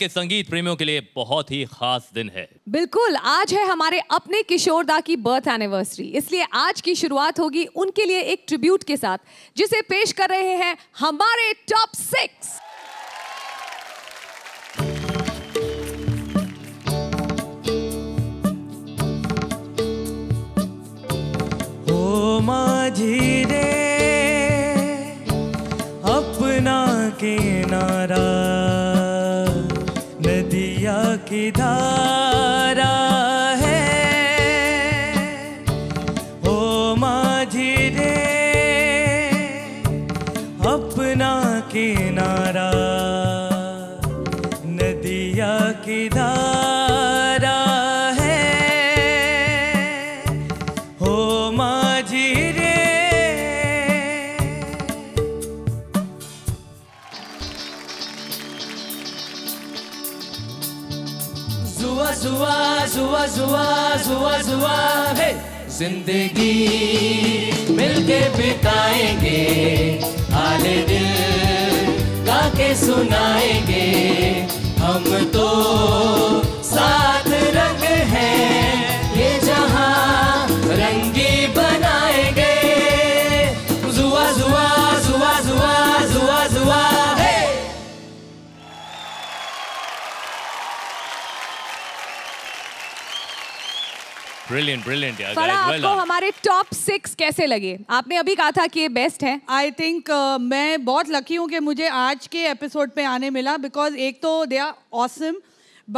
के संगीत प्रेमियों के लिए बहुत ही खास दिन है। बिल्कुल, आज है हमारे अपने किशोरदा की बर्थ एनिवर्सरी, इसलिए आज की शुरुआत होगी उनके लिए एक ट्रिब्यूट के साथ, जिसे पेश कर रहे हैं हमारे टॉप 6। ओ माझी रे अपना किनारा, नदिया की धारा है, ओ माझी रे अपना किनारा, नदिया की धारा है, ओ माझी रे। Zua, zua, zua, zua, zua, hey! जिंदगी मिलके बिताएंगे, हाले दिल गा के सुनाएंगे, हम तो साथ रंग हैं, ये जहाँ रंगी बनाएंगे। जुआ जुआ जुआ जुआ जुआ जुआ, hey! Brilliant, brilliant, guys. Well done. आपको हमारे टॉप 6 कैसे लगे? आपने अभी कहा था कि ये बेस्ट है। I think मैं बहुत lucky हूँ कि मुझे आज के एपिसोड पे आने मिला, because एक तो they are awesome,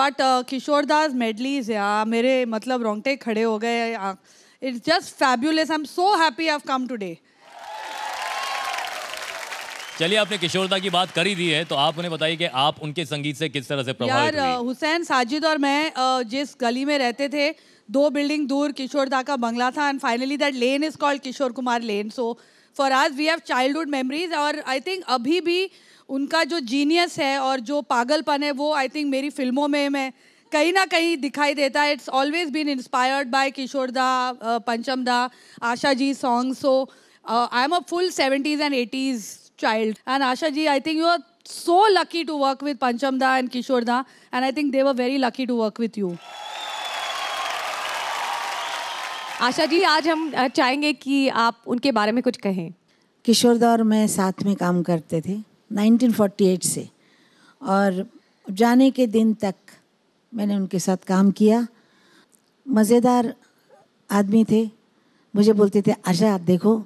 but Kishordas medleys यार मेरे मतलब रोंगटे खड़े हो गए। It's just fabulous. I'm so happy I've come today. चलिए, आपने किशोरदा की बात करी दी है, तो आप उन्हें बताइए कि आप उनके संगीत से किस तरह से प्रभावित हुई? यार हुसैन, साजिद और मैं जिस गली में रहते थे, 2 building दूर किशोरदा का बंगला था, and finally that lane is called Kishore Kumar lane. So for us we have childhood memories, और I think अभी भी उनका जो जीनियस है और जो पागलपन है वो I think मेरी फिल्मों में मैं कहीं ना कहीं दिखाई देता है. It's always been inspired by किशोरदा, पंचमदा, आशा जी songs. So I am a full 70s and 80s child, and Asha Ji, I think you are so lucky to work with Panchamda and Kishorda, and I think they were very lucky to work with you. Asha ji, आज हम चाहेंगे कि आप उनके बारे में कुछ कहें। किशोरदा और मैं साथ में काम करते थे 1948 से, और जाने के दिन तक मैंने उनके साथ काम किया. मज़ेदार आदमी थे, मुझे बोलते थे आशा देखो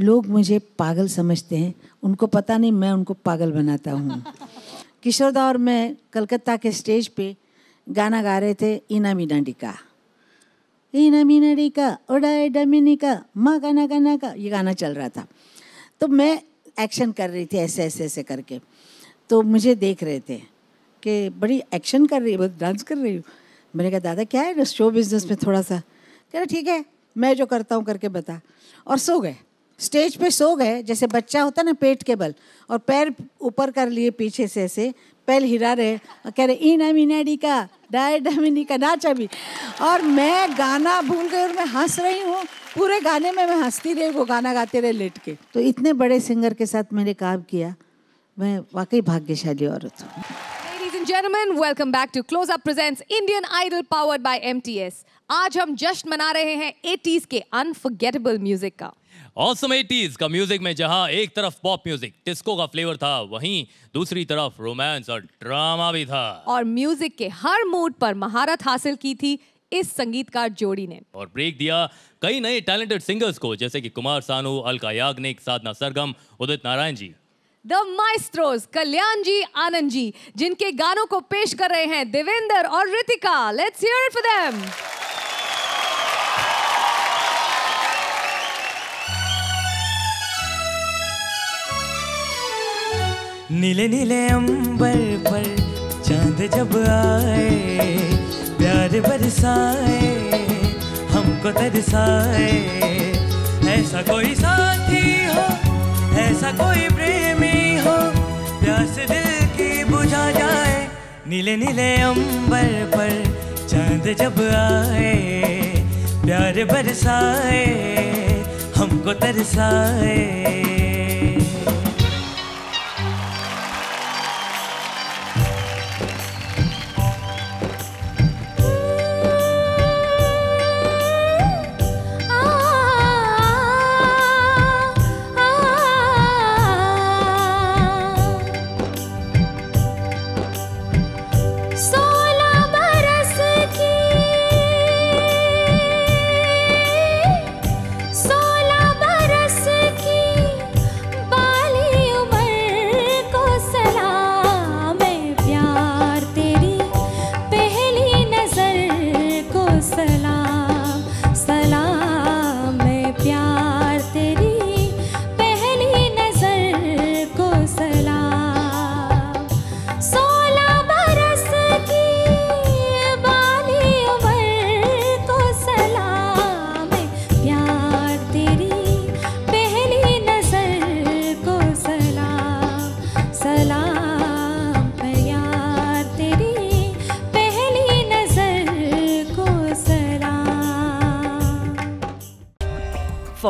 लोग मुझे पागल समझते हैं, उनको पता नहीं मैं उनको पागल बनाता हूँ. किशोरदा और मैं कलकत्ता के स्टेज पे गाना गा रहे थे, इना मीना डिका इना मीना डिका ओडाए डमिनिका माँ का ना गाना का, ये गाना चल रहा था. तो मैं एक्शन कर रही थी ऐसे ऐसे ऐसे करके, तो मुझे देख रहे थे कि बड़ी एक्शन कर रही है, बहुत डांस कर रही हूँ. मैंने कहा दादा क्या है शो बिज़नेस में थोड़ा सा, कह रहा ठीक है मैं जो करता हूँ करके बता, और सो गए स्टेज पे, सो गए जैसे बच्चा होता ना पेट के बल, और पैर ऊपर कर लिए पीछे से ऐसे पैर हिला रहे और कह रहे ई नीनाडी का डाय डमिनी का नाच अभी, और मैं गाना भूल गई और मैं हंस रही हूँ पूरे गाने में, मैं हंसती रही, वो गाना गाते रहे लेट के। तो इतने बड़े सिंगर के साथ मैंने काम किया, मैं वाकई भाग्यशाली औरत हूँ। Ladies and gentlemen, welcome back to Close Up Presents Indian Idol powered by MTS. आज हम जश्न मना रहे हैं 80s के unforgettable music का। Awesome 80s का म्यूजिक में जहाँ एक तरफ पॉप म्यूजिक डिस्को का फ्लेवर था, वहीं दूसरी तरफ रोमांस और ड्रामा भी था, और म्यूजिक के हर मूड पर महारत हासिल की थी इस संगीतकार जोड़ी ने, और ब्रेक दिया कई नए टैलेंटेड सिंगर्स को जैसे कि कुमार सानू, अलका याग्निक, साधना सरगम, उदित नारायण जी, द माइस्ट्रोज कल्याण जी, आनंद जी, जिनके गानों को पेश कर रहे हैं देवेंदर और Ritika. Let's hear it for them. नीले नीले अंबर पर चांद जब आए, प्यार बरसाए, हमको तरसाए, ऐसा कोई साथी हो, ऐसा कोई प्रेमी हो, प्यास दिल की बुझा जाए। नीले नीले अंबर पर चांद जब आए, प्यार बरसाए, हमको तरसाए।